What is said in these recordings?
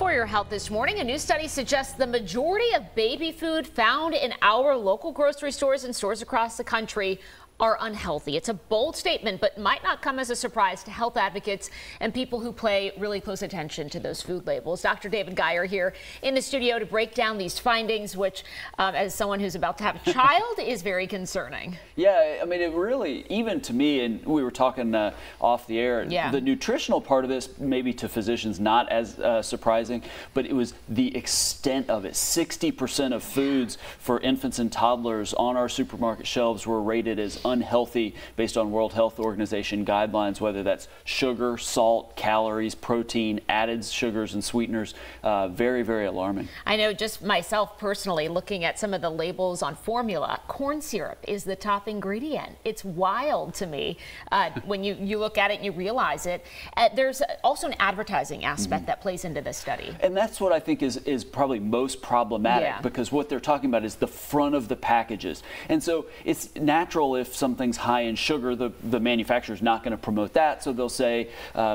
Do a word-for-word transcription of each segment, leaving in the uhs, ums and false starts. For your health this morning, a new study suggests the majority of baby food found in our local grocery stores and stores across the country are unhealthy. It's a bold statement, but might not come as a surprise to health advocates and people who pay really close attention to those food labels. Doctor David Geier here in the studio to break down these findings, which um, as someone who's about to have a child is very concerning. Yeah, I mean, it really, even to me, and we were talking uh, off the air, yeah. The nutritional part of this, maybe to physicians, not as uh, surprising, but it was the extent of it. sixty percent of foods for infants and toddlers on our supermarket shelves were rated as unhealthy based on World Health Organization guidelines, whether that's sugar, salt, calories, protein, added sugars and sweeteners. Uh, very, very alarming. I know, just myself personally, looking at some of the labels on formula, corn syrup is the top ingredient. It's wild to me uh, when you, you look at it and you realize it. Uh, there's also an advertising aspect mm-hmm. that plays into this study. And that's what I think is, is probably most problematic yeah. because what they're talking about is the front of the packages. And so it's natural if something's high in sugar, the, the manufacturer's not going to promote that, so they'll say uh,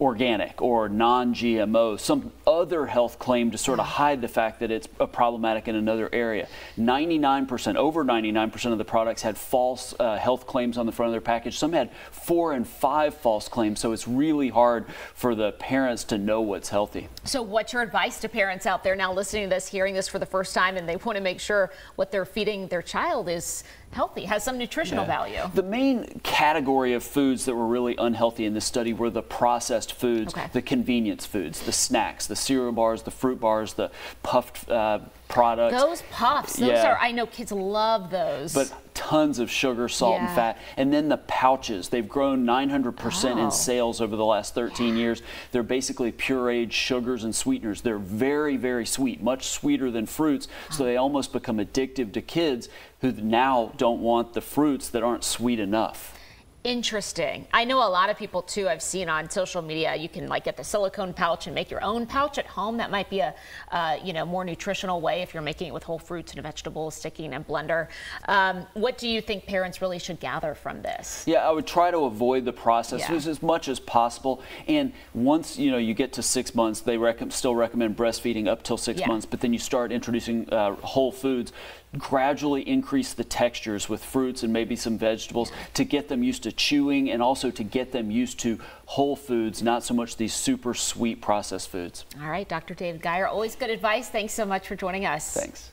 organic or non G M O, some other health claim to sort of hide the fact that it's a problematic in another area. ninety-nine percent, over ninety-nine percent of the products had false uh, health claims on the front of their package. Some had four and five false claims, so it's really hard for the parents to know what's healthy. So what's your advice to parents out there now listening to this, hearing this for the first time, and they want to make sure what they're feeding their child is healthy, has some nutritional yeah. value? The main category of foods that were really unhealthy in this study were the processed foods, okay. the convenience foods, the snacks, the cereal bars, the fruit bars, the puffed uh, products. Those puffs, those yeah. are, I know kids love those. But tons of sugar, salt, yeah. and fat. And then the pouches, they've grown nine hundred percent oh. in sales over the last thirteen yeah. years. They're basically pureed sugars and sweeteners. They're very, very sweet, much sweeter than fruits, oh. so they almost become addictive to kids who now don't want the fruits that aren't sweet enough. Interesting. I know a lot of people too, I've seen on social media, you can like get the silicone pouch and make your own pouch at home. That might be a uh, you know, more nutritional way if you're making it with whole fruits and vegetables, sticking in a blender. Um, what do you think parents really should gather from this? Yeah, I would try to avoid the processed foods yeah. as much as possible. And once you know you get to six months, they rec still recommend breastfeeding up till six yeah. months, but then you start introducing uh, whole foods. Gradually increase the textures with fruits and maybe some vegetables to get them used to chewing and also to get them used to whole foods, not so much these super sweet processed foods. All right, Doctor David Geier, always good advice. Thanks so much for joining us. Thanks.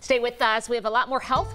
Stay with us. We have a lot more health